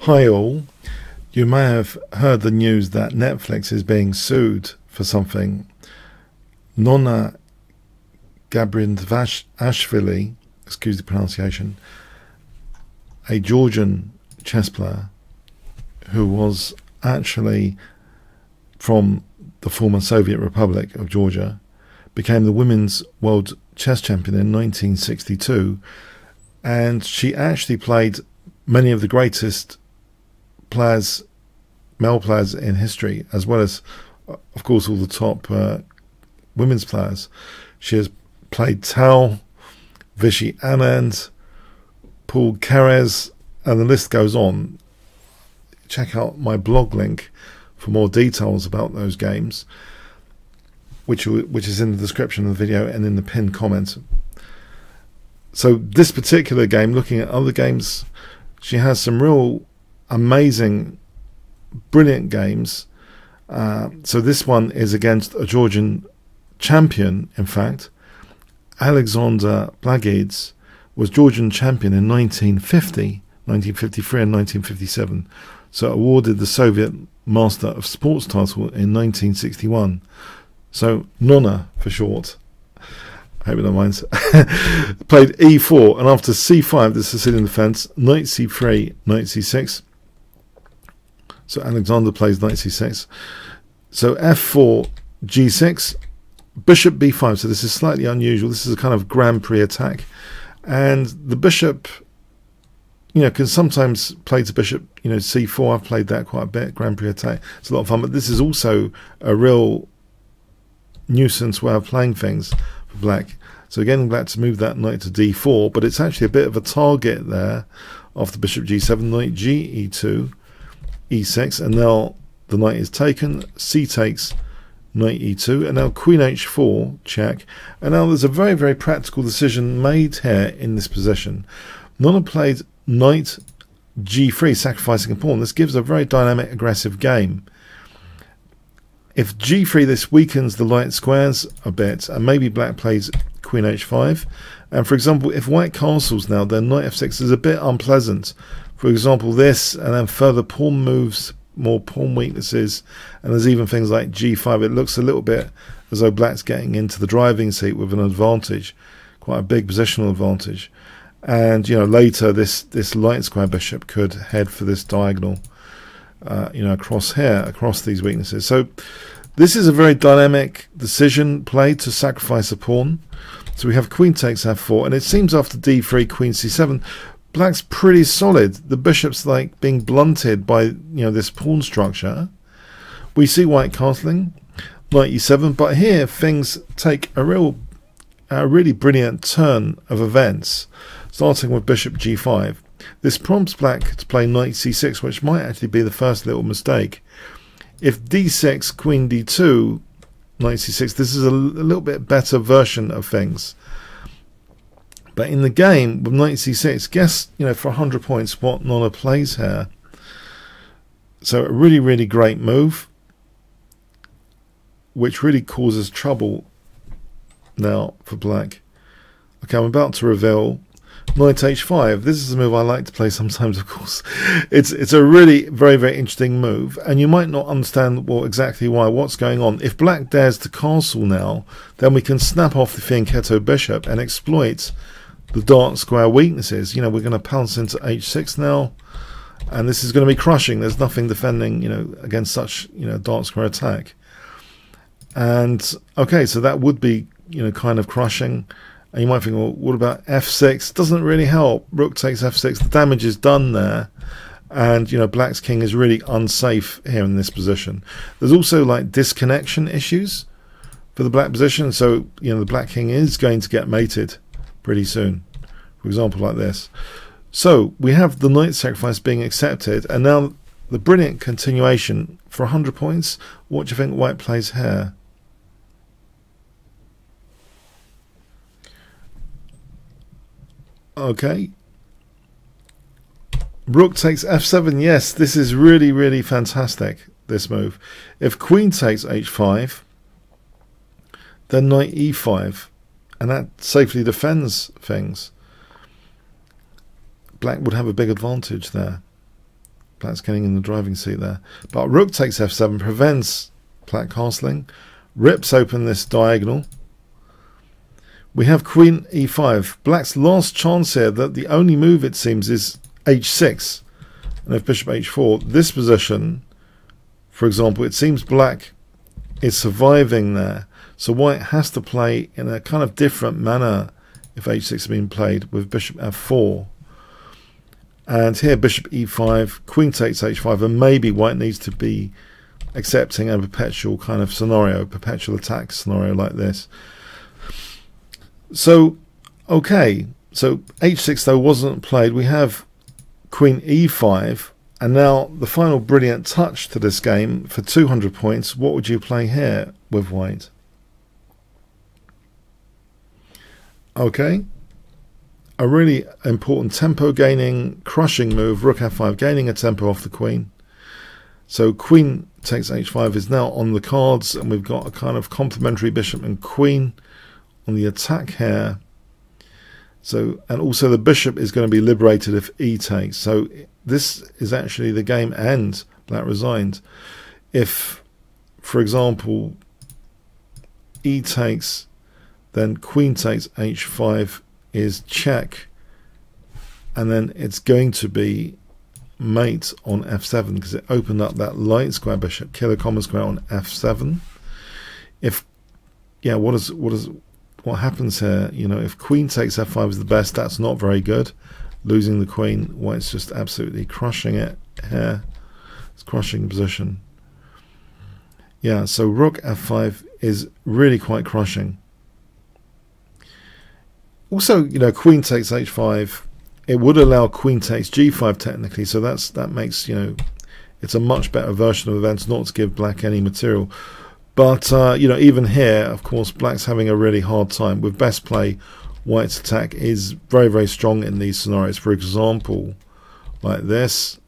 Hi all. You may have heard the news that Netflix is being sued for something. Nona Gaprindashvili, excuse the pronunciation, a Georgian chess player who was actually from the former Soviet Republic of Georgia, became the women's world chess champion in 1962, and she actually played many of the greatest players, male players in history, as well as, of course, all the top women's players. She has played Tal, Vishy Anand, Paul Keres, and the list goes on. Check out my blog link for more details about those games, which is in the description of the video and in the pinned comment. So this particular game, looking at other games, she has some real amazing, brilliant games. So this one is against a Georgian champion, in fact. Alexander Blagidze was Georgian champion in 1950, 1953 and 1957. So awarded the Soviet Master of Sports title in 1961. So Nona for short. I hope no one minds. Played e4, and after c5, the Sicilian defense, knight c3, knight c6. So Alexander plays knight c6. So f4, g6, bishop b5. So this is slightly unusual. This is a kind of Grand Prix attack, and the bishop, you know, can sometimes play to bishop, you know, c4. I've played that quite a bit. Grand Prix attack. It's a lot of fun, but this is also a real nuisance way of playing things for black. So again, black to move that knight to d4, but it's actually a bit of a target there after bishop g7, knight g e2, e6, and now the knight is taken, c takes, knight e2, and now queen h4 check. And now there's a very, very practical decision made here in this position. Nona played knight g3, sacrificing a pawn. This gives a very dynamic, aggressive game. If g3, this weakens the light squares a bit, and maybe black plays queen h5. And for example, if white castles now, then knight f6 is a bit unpleasant. For example, this, and then further pawn moves, more pawn weaknesses, and there's even things like g5. It looks a little bit as though black's getting into the driving seat with an advantage, quite a big positional advantage. And, you know, later this light square bishop could head for this diagonal, you know, across here, across these weaknesses. So this is a very dynamic decision play to sacrifice a pawn. So we have queen takes f4, and it seems after d3, queen c7, black's pretty solid. The bishop's like being blunted by, you know, this pawn structure. We see white castling, knight e7, but here things take a really brilliant turn of events, starting with bishop g5. This prompts black to play knight c6, which might actually be the first little mistake. If d6, queen d2, knight c6, this is a little bit better version of things. But in the game, with knight c6, guess, you know, for 100 points what Nona plays here. So a really, really great move, which really causes trouble now for black. Okay, I'm about to reveal knight h5. This is a move I like to play sometimes, of course. It's a really very, very interesting move, and you might not understand what's going on. If black dares to castle now, then we can snap off the fianchetto bishop and exploit the dark square weaknesses. You know, we're going to pounce into h6 now, and this is going to be crushing. There's nothing defending, you know, against such, you know, dark square attack. And okay, so that would be, you know, kind of crushing. And you might think, well, what about f6? Doesn't really help. Rook takes f6. The damage is done there. And, you know, black's king is really unsafe here in this position. There's also, like, disconnection issues for the black position. So, you know, the black king is going to get mated pretty soon. For example, like this. So we have the knight sacrifice being accepted. And now the brilliant continuation for 100 points. What do you think white plays here? Okay, rook takes f7. Yes, this is really, really fantastic, this move. If queen takes h5, then knight e5, and that safely defends things. Black would have a big advantage there. Black's getting in the driving seat there. But rook takes f7 prevents black castling. Rips open this diagonal. We have queen e5. Black's last chance here, that the only move it seems is h6. And if bishop h4, this position, for example, it seems black is surviving there. So white has to play in a kind of different manner if h6 has been played with bishop f4. And here bishop e5, queen takes h5, and maybe white needs to be accepting a perpetual kind of scenario, perpetual attack scenario like this. So, okay, so h6 though wasn't played. We have queen e5, and now the final brilliant touch to this game for 200 points. What would you play here with white? Okay, a really important tempo gaining, crushing move, rook f5, gaining a tempo off the queen. So queen takes h5 is now on the cards, and we've got a kind of complementary bishop and queen on the attack here. So, and also the bishop is going to be liberated if e takes. So this is actually the game end. Black resigned. If, for example, e takes, then queen takes h5 is check, and then it's going to be mate on f7 because it opened up that light square bishop, killer common square on f7. If, yeah, what happens here? You know, if queen takes f5 is the best, that's not very good. Losing the queen, white's just absolutely crushing it here. It's crushing the position. Yeah, so rook f5 is really quite crushing. Also, you know, queen takes h5, it would allow queen takes g5 technically, so that makes, you know, it's a much better version of events not to give black any material. But, you know, even here, of course, black's having a really hard time. With best play, white's attack is very, very strong in these scenarios. For example, like this.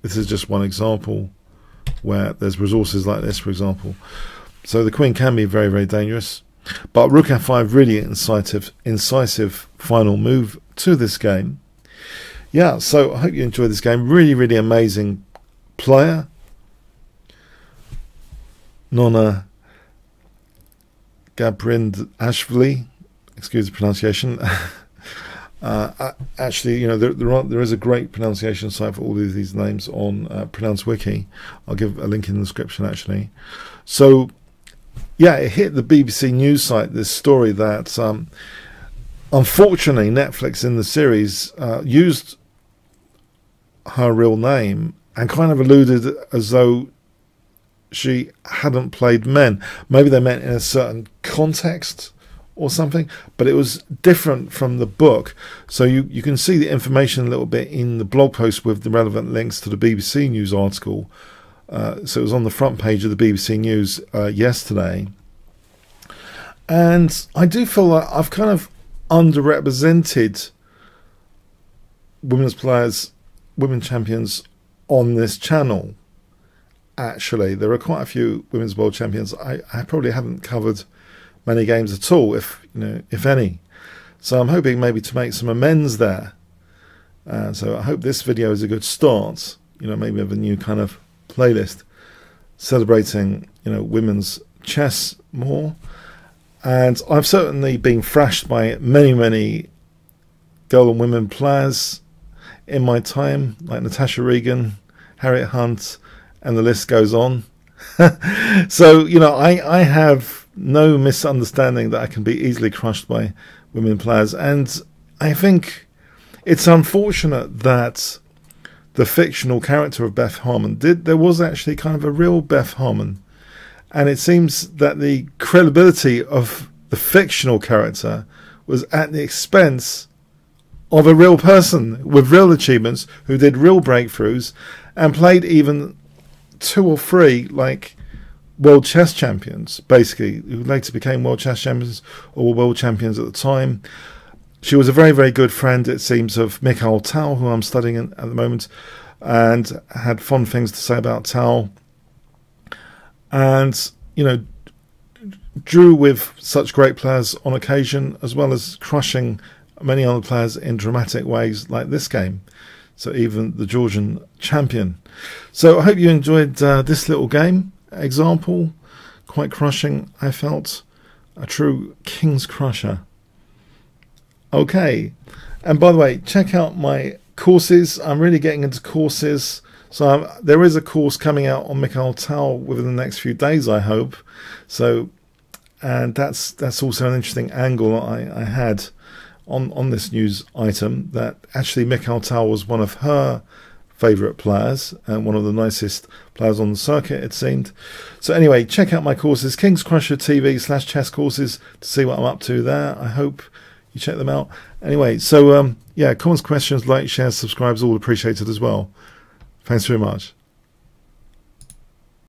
This is just one example where there's resources like this, for example. So the queen can be very, very dangerous. But rook f5, really incisive final move to this game. Yeah, so I hope you enjoyed this game. Really, really amazing player, Nona Gaprindashvili, excuse the pronunciation. Actually, you know, there is a great pronunciation site for all of these names on PronounceWiki. I'll give a link in the description, actually. So, yeah, it hit the BBC news site, this story, that unfortunately Netflix in the series used her real name and kind of alluded as though she hadn't played men. Maybe they meant in a certain context or something, but it was different from the book. So you can see the information a little bit in the blog post with the relevant links to the BBC News article. So it was on the front page of the BBC News yesterday. And I do feel like I've kind of underrepresented women's players, women champions on this channel. Actually, there are quite a few women's world champions. I probably haven't covered many games at all, if any. So I'm hoping maybe to make some amends there. So I hope this video is a good start. You know, maybe of a new kind of playlist celebrating, you know, women's chess more. And I've certainly been thrashed by many, many girl and women players in my time, like Natasha Regan, Harriet Hunt, and the list goes on. So, you know, I have no misunderstanding that I can be easily crushed by women players. And I think it's unfortunate that the fictional character of Beth Harmon there was actually kind of a real Beth Harmon. And it seems that the credibility of the fictional character was at the expense of a real person with real achievements who did real breakthroughs and played even 2 or 3 like world chess champions, basically, who later became world chess champions or were world champions at the time. She was a very, very good friend, it seems, of Mikhail Tal, who I'm studying at the moment, and had fond things to say about Tal, and, you know, drew with such great players on occasion, as well as crushing many other players in dramatic ways like this game. So even the Georgian champion. So I hope you enjoyed this little game example. Quite crushing, I felt. A true Kingscrusher. Okay. And by the way, check out my courses. I'm really getting into courses. So there is a course coming out on Mikhail Tal within the next few days, I hope. So, and that's also an interesting angle I had on this news item, that actually Mikhail Tal was one of her favorite players and one of the nicest players on the circuit, it seemed. So anyway, check out my courses, Kingscrusher TV/chess courses, to see what I'm up to there. I hope you check them out. Anyway, so yeah, comments, questions, likes, shares, subscribes, all appreciated as well. Thanks very much.